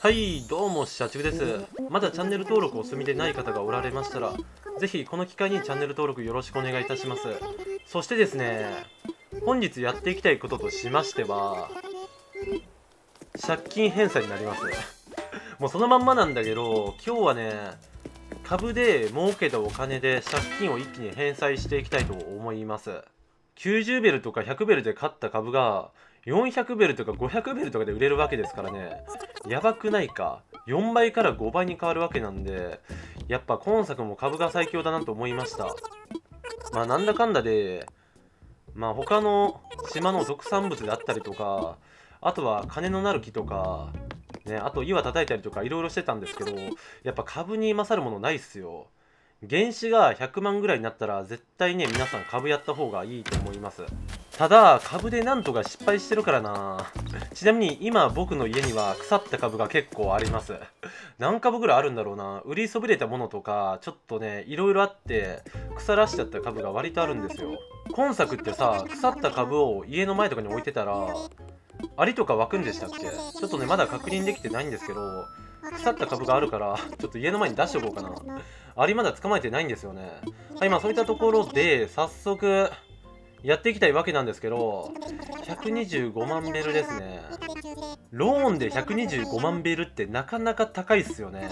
はい、どうも、社畜です。まだチャンネル登録お済みでない方がおられましたら、ぜひこの機会にチャンネル登録よろしくお願いいたします。そしてですね、本日やっていきたいこととしましては、借金返済になります。もうそのまんまなんだけど、今日はね、株で儲けたお金で借金を一気に返済していきたいと思います。90ベルとか100ベルで買った株が、400ベルとか500ベルとかで売れるわけですからね。やばくないか。4倍から5倍に変わるわけなんで、やっぱ今作も株が最強だなと思いました。まあなんだかんだで、まあ他の島の特産物であったりとか、あとは金のなる木とかね、あと岩叩いたりとかいろいろしてたんですけど、やっぱ株に勝るものないっすよ。原資が100万ぐらいになったら絶対ね、皆さん株やった方がいいと思います。ただ株でなんとか失敗してるからな。ちなみに今僕の家には腐った株が結構あります。何株ぐらいあるんだろうな。売りそびれたものとかちょっとね、いろいろあって腐らしちゃった株が割とあるんですよ。今作ってさ、腐った株を家の前とかに置いてたらアリとか湧くんでしたっけ。ちょっとねまだ確認できてないんですけど、腐った株があるからちょっと家の前に出しておこうかな。アリまだ捕まえてないんですよね。はい、まあそういったところで早速やっていきたいわけなんですけど、125万ベルですね。ローンで125万ベルってなかなか高いっすよね。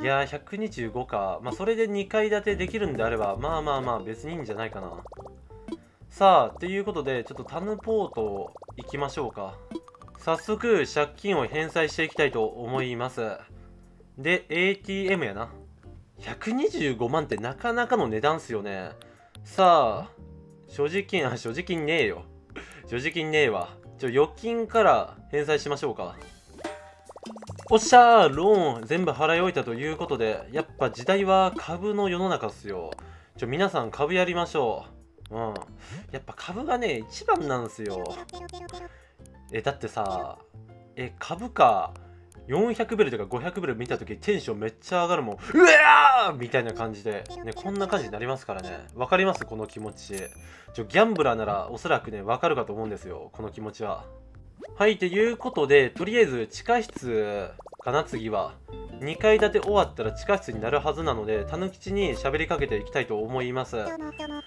いやー125か。まあそれで2階建てできるんであれば、まあまあまあ別にいいんじゃないかな。さあということで、ちょっとタヌポート行きましょうか。早速借金を返済していきたいと思います。で ATM やな。125万ってなかなかの値段っすよね。さあ所持金ねえよ。所持金ねえわ。預金から返済しましょうか。おっしゃー、ローン全部払い終えたということで、やっぱ時代は株の世の中っすよ。皆さん株やりましょう。うん、やっぱ株がね一番なんですよ。だってさ、株価400ベルとか500ベル見た時テンションめっちゃ上がるもん。うわーみたいな感じで、ね、こんな感じになりますからね。わかります、この気持ち。ギャンブラーならおそらくねわかるかと思うんですよ、この気持ちは。はい、ということで、とりあえず地下室かな。次は2階建て終わったら地下室になるはずなので、タヌ吉に喋りかけていきたいと思います。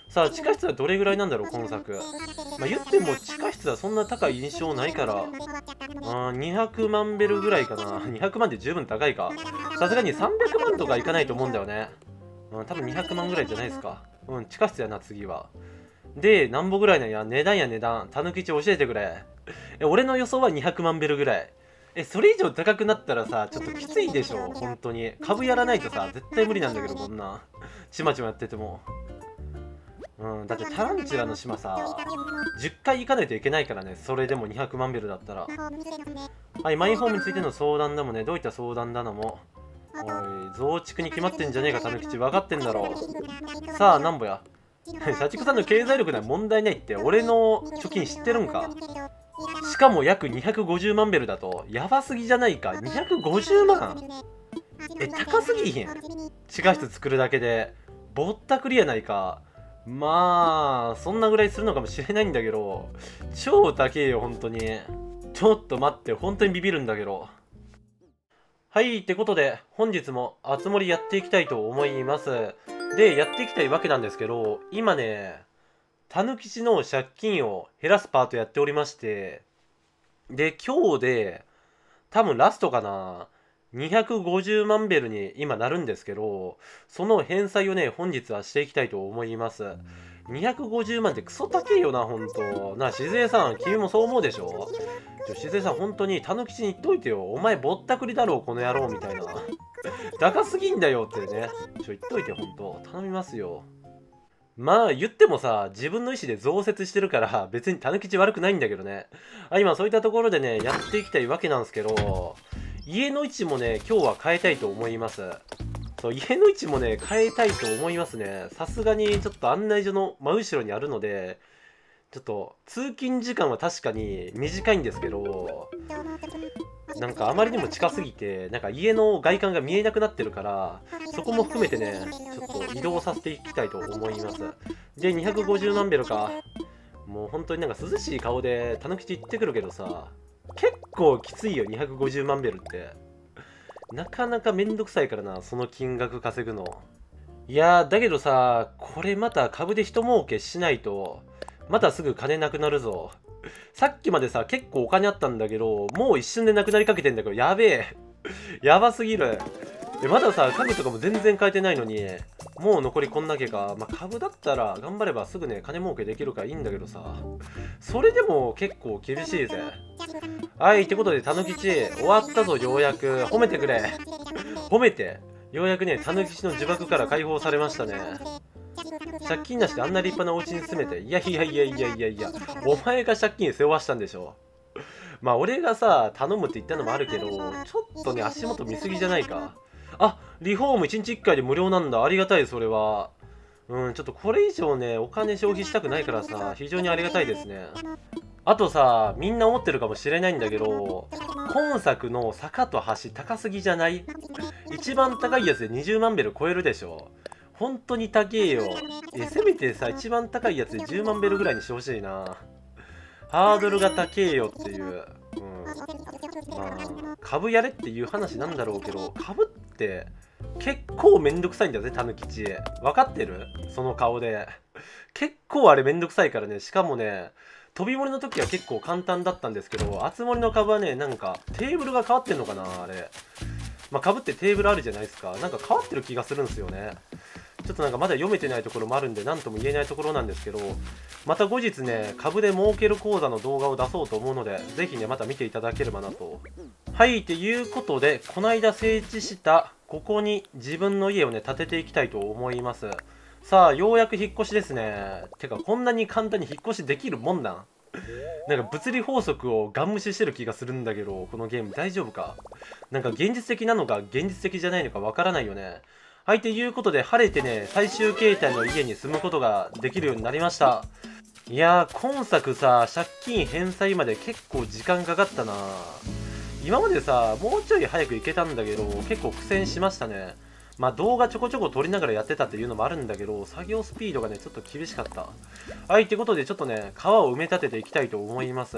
さあ地下室はどれぐらいなんだろう今作。まあ、言っても地下室はそんな高い印象ないから、200万ベルぐらいかな。200万って十分高いか。さすがに300万とかいかないと思うんだよね。多分200万ぐらいじゃないですか。地下室やな次は。でなんぼぐらいなんや。値段タヌ吉教えてくれ。俺の予想は200万ベルぐらい。それ以上高くなったらさ、ちょっときついでしょ本当に。株やらないとさ絶対無理なんだけど、こんなちまちまやってても。だってタランチュラの島さ10回行かないといけないからね。それでも200万ベルだったら。はい、マイホームについての相談だもんね。どういった相談だのも。おい、増築に決まってんじゃねえかタヌ吉、分かってんだろう。さあなんぼや。社畜さんの経済力なら問題ないって俺の貯金知ってるんか。しかも約250万ベルだとやばすぎじゃないか。250万、高すぎへん。地下室作るだけでぼったくりやないか。まあそんなぐらいするのかもしれないんだけど、超高えよ本当に。ちょっと待って、本当にビビるんだけど。はい、ってことで本日もあつ森やっていきたいと思います。でやっていきたいわけなんですけど、今ねタヌ吉の借金を減らすパートやっておりまして、で今日で多分ラストかな。250万ベルに今なるんですけど、その返済をね本日はしていきたいと思います。250万ってクソ高いよなほんとな。しずえさん君もそう思うでしょ。しずえさん本当にタヌ吉に言っといてよ。お前ぼったくりだろうこの野郎みたいな。高すぎんだよってね、言っといてほんと頼みますよ。まあ言ってもさ自分の意思で増設してるから別にタヌ吉悪くないんだけどね。今そういったところでねやっていきたいわけなんですけど、家の位置もね今日は変えたいと思います。そう家の位置もね変えたいと思いますね。さすがにちょっと案内所の真後ろにあるので、ちょっと通勤時間は確かに短いんですけど、なんかあまりにも近すぎてなんか家の外観が見えなくなってるから、そこも含めてねちょっと移動させていきたいと思います。で250万ベルか。もう本当になんか涼しい顔でタヌ吉行ってくるけどさ、結構きついよ、250万ベルってなかなかめんどくさいからな、その金額稼ぐの。いやーだけどさ、これまた株で一儲けしないとまたすぐ金なくなるぞ。さっきまでさ結構お金あったんだけど、もう一瞬でなくなりかけてんだけど、やべえやばすぎる。まださ家具とかも全然変えてないのにもう残りこんだけか。まあ、株だったら頑張ればすぐね金儲けできるからいいんだけどさ、それでも結構厳しいぜ。はい、ってことでたぬきち終わったぞ、ようやく。褒めてくれ、褒めて。ようやくねたぬきちの呪縛から解放されましたね。借金なしであんな立派なお家に住めて、いやいやいやいやいやいや、お前が借金背負わしたんでしょ。まあ俺がさ頼むって言ったのもあるけど、ちょっとね足元見すぎじゃないか。あ、リフォーム1日1回で無料なんだ、ありがたい。それはちょっとこれ以上ねお金消費したくないからさ、非常にありがたいですね。あとさ、みんな思ってるかもしれないんだけど、今作の坂と橋高すぎじゃない？一番高いやつで20万ベル超えるでしょ。本当に高えよ。せめてさ一番高いやつで10万ベルぐらいにしてほしいな。ハードルが高えよっていう、まあ株やれっていう話なんだろうけど、株って結構めんどくさいんだぜ、たぬきち。分かってる？その顔で。結構あれめんどくさいからね。しかもね飛び盛りの時は結構簡単だったんですけど、厚盛りの株はねなんかテーブルが変わってんのかなあれ。まあ株ってテーブルあるじゃないですか、なんか変わってる気がするんですよね。ちょっとなんかまだ読めてないところもあるんで何とも言えないところなんですけど、また後日ね株で儲ける講座の動画を出そうと思うので、是非ねまた見ていただければなと。はい、ということでこないだ整地したここに自分の家をね建てていきたいと思います。さあようやく引っ越しですね。てかこんなに簡単に引っ越しできるもんなん？なんか物理法則をガン無視してる気がするんだけど、このゲーム大丈夫か？なんか現実的なのか現実的じゃないのかわからないよね。はい、ということで晴れてね最終形態の家に住むことができるようになりました。いやー今作さ借金返済まで結構時間かかったな。今までさもうちょい早く行けたんだけど結構苦戦しましたね。まあ動画ちょこちょこ撮りながらやってたっていうのもあるんだけど、作業スピードがねちょっと厳しかった。はい、ってことでちょっとね川を埋め立てていきたいと思います。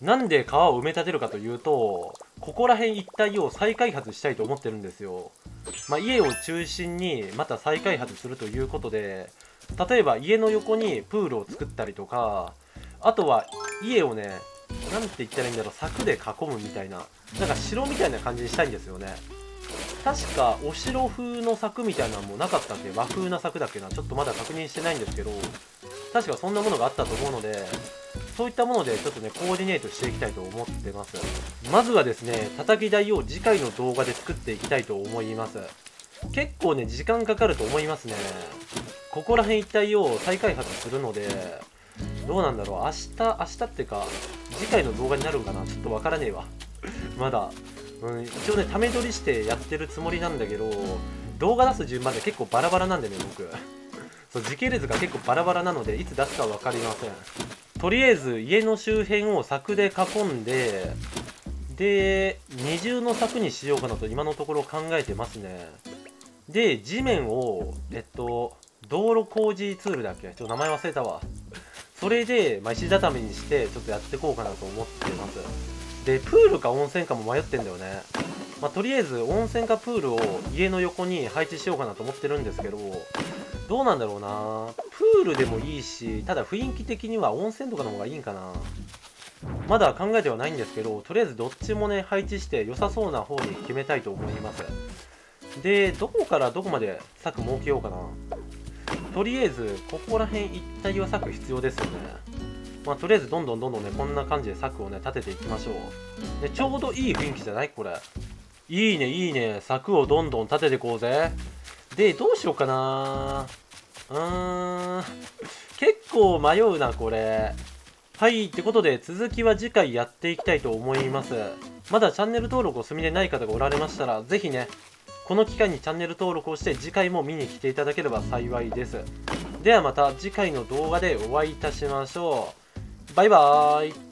なんで川を埋め立てるかというと、ここら辺一帯を再開発したいと思ってるんですよ。まあ、家を中心にまた再開発するということで、例えば家の横にプールを作ったりとか、あとは家をねなんて言ったらいいんだろう、柵で囲むみたいな、なんか城みたいな感じにしたいんですよね。確かお城風の柵みたいなのもなかったっけ、和風な柵だっけな、ちょっとまだ確認してないんですけど、確かそんなものがあったと思うので、そういったものでちょっとねコーディネートしていきたいと思ってます。まずはですね叩き台を次回の動画で作っていきたいと思います。結構ね時間かかると思いますね。ここら辺一帯を再開発するので、どうなんだろう、明日ってか次回の動画になるんかな、ちょっとわからねえわまだ一応ねため撮りしてやってるつもりなんだけど、動画出す順番で結構バラバラなんでね、僕そう時系列が結構バラバラなのでいつ出すか分かりません。とりあえず家の周辺を柵で囲んで、で二重の柵にしようかなと今のところ考えてますね。で地面を道路工事ツールだっけ、ちょっと名前忘れたわ。それで、まあ、石畳にしてちょっとやっていこうかなと思ってます。でプールか温泉かも迷ってんだよね。まあ、とりあえず温泉かプールを家の横に配置しようかなと思ってるんですけど、どうなんだろうな、プールでもいいし、ただ雰囲気的には温泉とかの方がいいんかな。まだ考えてはないんですけど、とりあえずどっちもね配置して良さそうな方に決めたいと思います。でどこからどこまで柵設けようかな。とりあえずここら辺一帯は柵必要ですよね。まあ、とりあえずどんどんねこんな感じで柵をね立てていきましょう。でちょうどいい雰囲気じゃない？これいいねいいね、柵をどんどん立てていこうぜ。でどうしようかな、結構迷うなこれ。はい、ってことで続きは次回やっていきたいと思います。まだチャンネル登録を済みでない方がおられましたら、是非ねこの機会にチャンネル登録をして次回も見に来ていただければ幸いです。ではまた次回の動画でお会いいたしましょう。バイバーイ。